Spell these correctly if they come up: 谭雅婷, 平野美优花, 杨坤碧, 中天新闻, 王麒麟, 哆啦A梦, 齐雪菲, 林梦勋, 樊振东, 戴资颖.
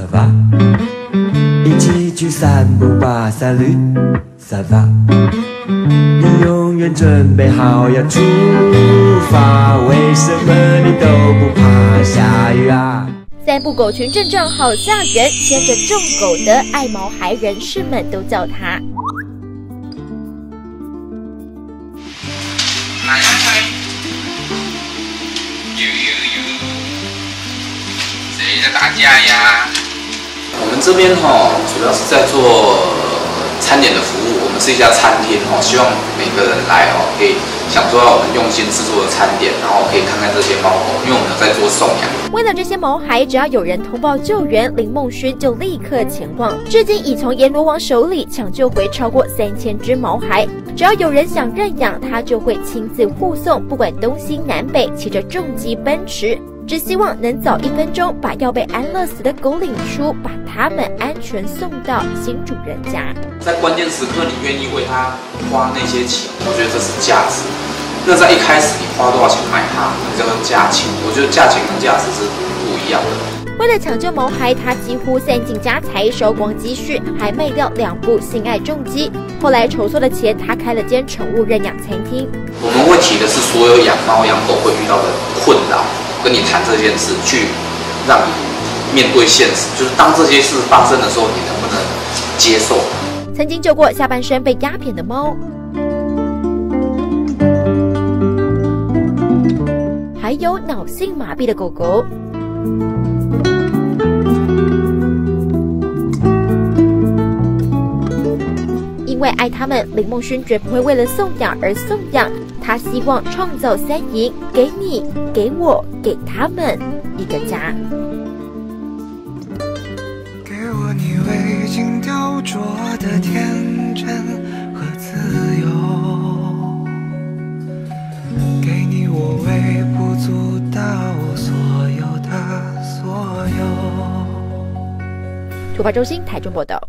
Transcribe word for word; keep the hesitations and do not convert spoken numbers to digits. ça va.一起去散步吧 ，Salut ça va。你永远准备好要出发，为什么你都不怕下雨啊？散步狗群阵仗好吓人，牵着重狗的爱毛孩人士们都叫它。 打架呀！我们这边哈、哦，主要是在做餐点的服务。我们是一家餐厅哈、哦，希望每个人来哦，可以享受到我们用心制作的餐点，然后可以看看这些猫狗，因为我们有在做送养。为了这些毛孩，只要有人通报救援，林梦勋就立刻前往。至今已从阎罗王手里抢救回超过三千只毛孩。只要有人想认养，他就会亲自护送，不管东西南北，骑着重机奔驰。 只希望能早一分钟把要被安乐死的狗领出，把它们安全送到新主人家。在关键时刻，你愿意为它花那些钱，我觉得这是价值。那在一开始你花多少钱买它，那叫做价钱。我觉得价钱跟价值是不一样的。为了抢救毛孩，他几乎散尽家财，烧光积蓄，还卖掉两部性爱重机。后来筹措的钱，他开了间宠物认养餐厅。我们会提的是所有养猫养狗会遇到的困扰。 跟你谈这件事，去让你面对现实，就是当这些事发生的时候，你能不能接受？曾经救过下半身被鸦片的猫，还有脑性麻痹的狗狗。因为爱他们，林梦勋绝不会为了送养而送养。 他希望创造三赢，给你、给我、给他们一个家。给我你未经雕琢的天真和自由，给你我微不足道所有的所有。突发中心台中报道。